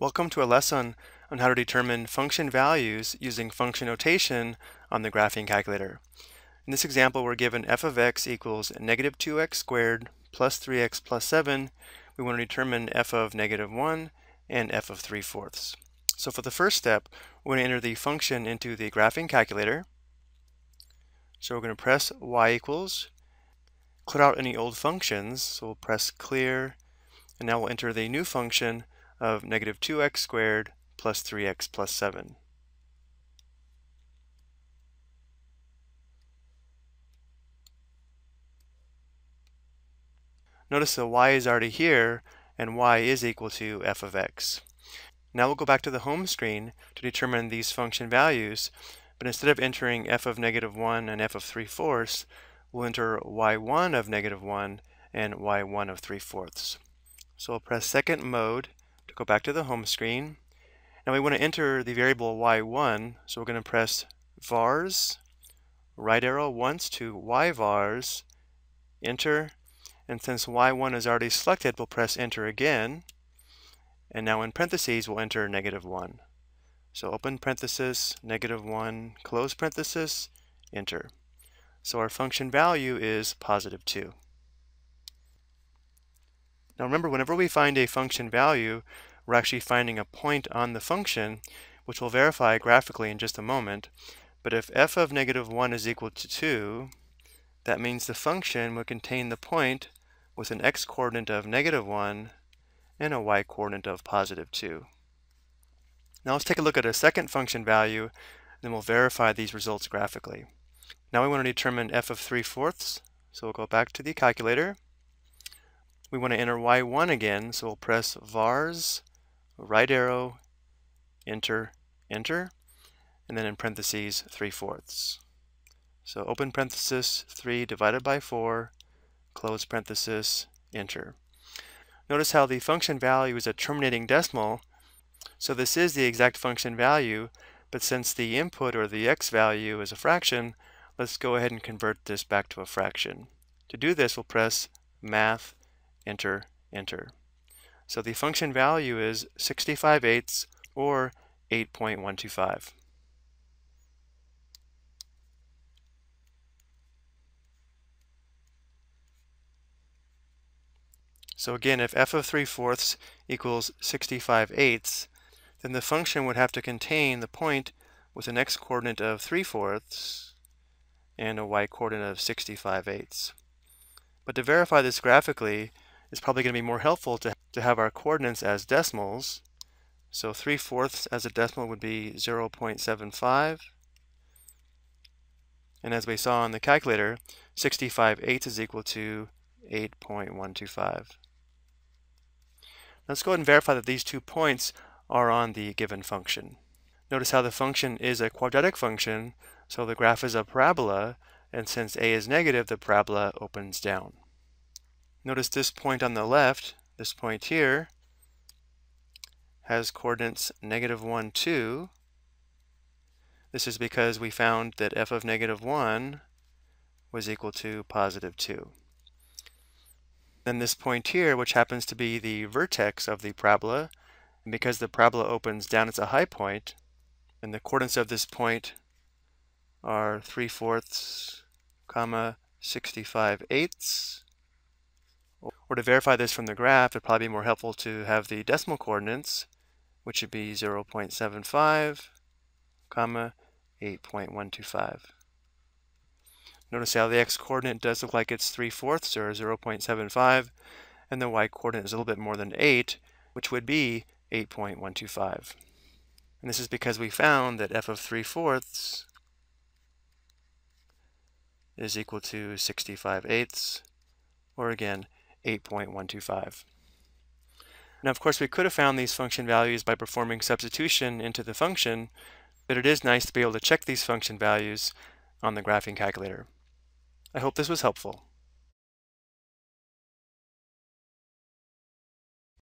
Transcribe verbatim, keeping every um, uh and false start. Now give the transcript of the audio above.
Welcome to a lesson on how to determine function values using function notation on the graphing calculator. In this example, we're given f of x equals negative two x squared plus three x plus seven. We want to determine f of negative one and f of three fourths. So for the first step, we're going to enter the function into the graphing calculator. So we're going to press y equals, clear out any old functions, so we'll press clear, and now we'll enter the new function of negative two x squared plus three x plus seven. Notice the y is already here, and y is equal to f of x. Now we'll go back to the home screen to determine these function values, but instead of entering f of negative one and f of three fourths, we'll enter y one of negative one and y one of three fourths. So we'll press second mode to go back to the home screen. Now we want to enter the variable y one, so we're going to press vars, right arrow once to yvars, enter, and since y one is already selected, we'll press enter again, and now in parentheses we'll enter negative one. So open parenthesis, negative one, close parenthesis, enter. So our function value is positive two. Now remember, whenever we find a function value, we're actually finding a point on the function, which we'll verify graphically in just a moment. But if f of negative one is equal to two, that means the function will contain the point with an x-coordinate of negative one and a y-coordinate of positive two. Now let's take a look at a second function value, and then we'll verify these results graphically. Now we want to determine f of three fourths, so we'll go back to the calculator. We want to enter y one again, so we'll press vars, right arrow, enter, enter, and then in parentheses three fourths. So open parenthesis, three divided by four, close parenthesis, enter. Notice how the function value is a terminating decimal, so this is the exact function value, but since the input or the x value is a fraction, let's go ahead and convert this back to a fraction. To do this, we'll press math, enter, enter. So the function value is sixty-five eighths or eight point one two five. So again, if f of three fourths equals sixty-five eighths, then the function would have to contain the point with an x-coordinate of three fourths and a y-coordinate of sixty-five eighths. But to verify this graphically, it's probably going to be more helpful to, to have our coordinates as decimals. So three fourths as a decimal would be zero point seven five. And as we saw on the calculator, sixty-five eighths is equal to eight point one two five. Let's go ahead and verify that these two points are on the given function. Notice how the function is a quadratic function, so the graph is a parabola, and since a is negative, the parabola opens down. Notice this point on the left, this point here, has coordinates negative one, two. This is because we found that f of negative one was equal to positive two. Then this point here, which happens to be the vertex of the parabola, and because the parabola opens down, it's a high point, and the coordinates of this point are three fourths, comma, sixty-five eighths. Or to verify this from the graph, it'd probably be more helpful to have the decimal coordinates, which would be zero point seven five, comma, eight point one two five. Notice how the x-coordinate does look like it's three fourths, or zero point seven five, and the y-coordinate is a little bit more than eight, which would be eight point one two five. And this is because we found that f of three fourths is equal to sixty-five eighths, or again, eight point one two five. Now, of course, we could have found these function values by performing substitution into the function, but it is nice to be able to check these function values on the graphing calculator. I hope this was helpful.